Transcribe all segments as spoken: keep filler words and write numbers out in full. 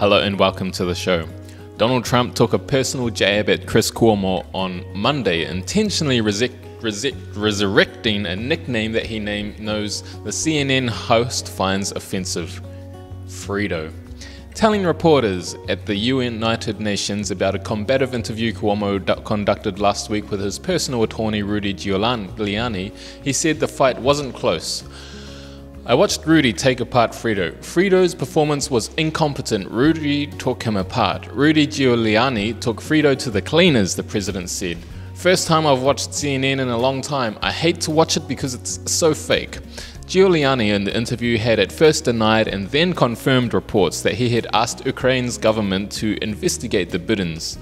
Hello and welcome to the show. Donald Trump took a personal jab at Chris Cuomo on Monday, intentionally resec- resec- resurrecting a nickname that he name- knows the C N N host finds offensive, Fredo. Telling reporters at the United Nations about a combative interview Cuomo d- conducted last week with his personal attorney Rudy Giuliani, he said the fight wasn't close. I watched Rudy take apart Fredo. Fredo's performance was incompetent. Rudy took him apart. Rudy Giuliani took Fredo to the cleaners, the president said. First time I've watched C N N in a long time. I hate to watch it because it's so fake. Giuliani in the interview had at first denied and then confirmed reports that he had asked Ukraine's government to investigate the Bidens.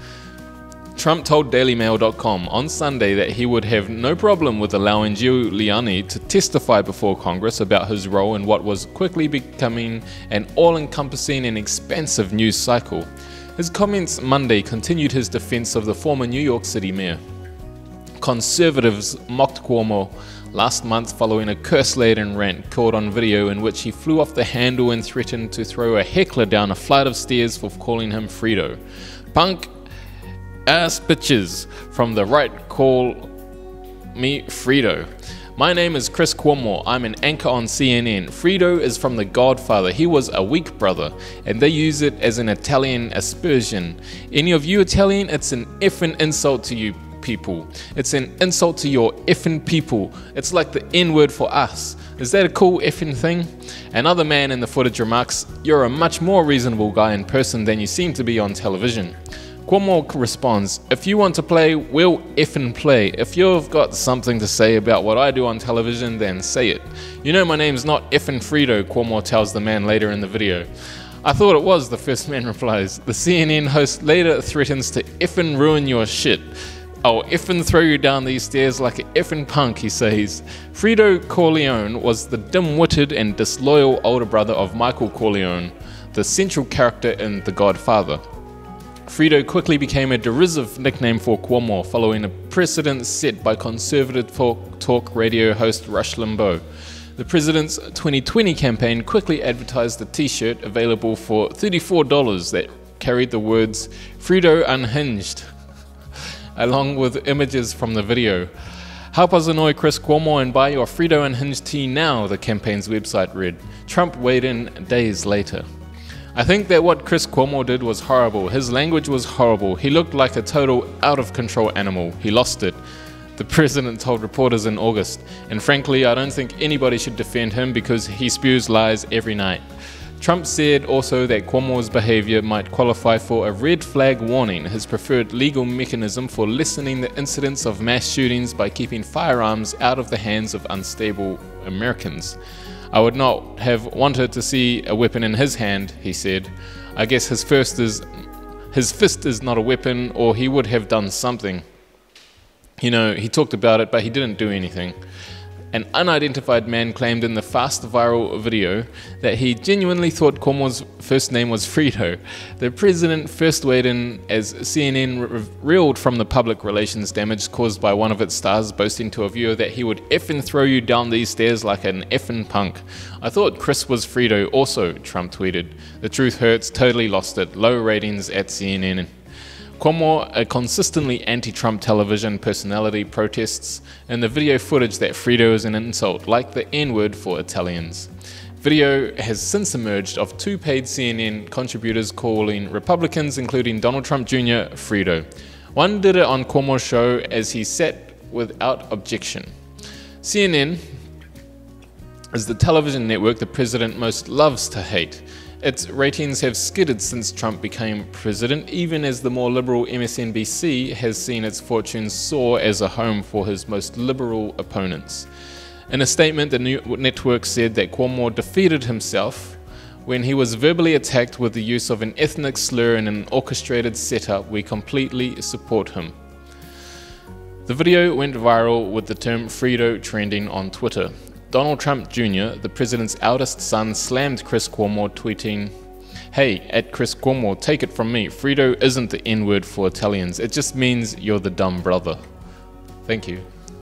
Trump told Daily Mail dot com on Sunday that he would have no problem with allowing Giuliani to testify before Congress about his role in what was quickly becoming an all-encompassing and expansive news cycle. His comments Monday continued his defense of the former New York City mayor. Conservatives mocked Cuomo last month following a curse-laden rant caught on video in which he flew off the handle and threatened to throw a heckler down a flight of stairs for calling him Fredo. Punk ass bitches from the right call me Fredo. My name is Chris Cuomo. I'm an anchor on C N N. Fredo is from The Godfather. He was a weak brother, and they use it as an Italian aspersion. Any of you Italian, it's an effing insult to you people. It's an insult to your effing people. It's like the N-word for us. Is that a cool effing thing? Another man in the footage remarks, "You're a much more reasonable guy in person than you seem to be on television." Cuomo responds, if you want to play, we'll effing play. If you've got something to say about what I do on television, then say it. You know my name's not effing Fredo, Cuomo tells the man later in the video. I thought it was, the first man replies. The C N N host later threatens to effing ruin your shit. I'll effing throw you down these stairs like an effing punk, he says. Fredo Corleone was the dim-witted and disloyal older brother of Michael Corleone, the central character in The Godfather. Fredo quickly became a derisive nickname for Cuomo following a precedent set by conservative talk, talk radio host Rush Limbaugh. The president's twenty twenty campaign quickly advertised a t-shirt available for thirty-four dollars that carried the words Fredo Unhinged, along with images from the video. Help us annoy Chris Cuomo and buy your Fredo Unhinged tee now, the campaign's website read. Trump weighed in days later. I think that what Chris Cuomo did was horrible. His language was horrible. He looked like a total out-of-control animal. He lost it, the president told reporters in August. And frankly, I don't think anybody should defend him because he spews lies every night. Trump said also that Cuomo's behavior might qualify for a red flag warning, his preferred legal mechanism for lessening the incidence of mass shootings by keeping firearms out of the hands of unstable Americans. I would not have wanted to see a weapon in his hand, he said. I guess his first is, his fist is not a weapon, or he would have done something. You know, he talked about it, but he didn't do anything. An unidentified man claimed in the fast viral video that he genuinely thought Cuomo's first name was Fredo. The president first weighed in as C N N re- reeled from the public relations damage caused by one of its stars boasting to a viewer that he would effing throw you down these stairs like an effing punk. I thought Chris was Fredo also, Trump tweeted. The truth hurts, totally lost it. Low ratings at C N N. Cuomo, a consistently anti-Trump television personality, protests in the video footage that Fredo is an insult, like the N-word for Italians. Video has since emerged of two paid C N N contributors calling Republicans, including Donald Trump Junior, Fredo. One did it on Cuomo's show as he sat without objection. C N N is the television network the president most loves to hate. Its ratings have skidded since Trump became president, even as the more liberal M S N B C has seen its fortunes soar as a home for his most liberal opponents. In a statement, the new network said that Cuomo defeated himself when he was verbally attacked with the use of an ethnic slur in an orchestrated setup. We completely support him. The video went viral with the term Fredo trending on Twitter. Donald Trump Junior, the president's eldest son, slammed Chris Cuomo, tweeting, "Hey, at Chris Cuomo, take it from me, Fredo isn't the N-word for Italians. It just means you're the dumb brother." Thank you.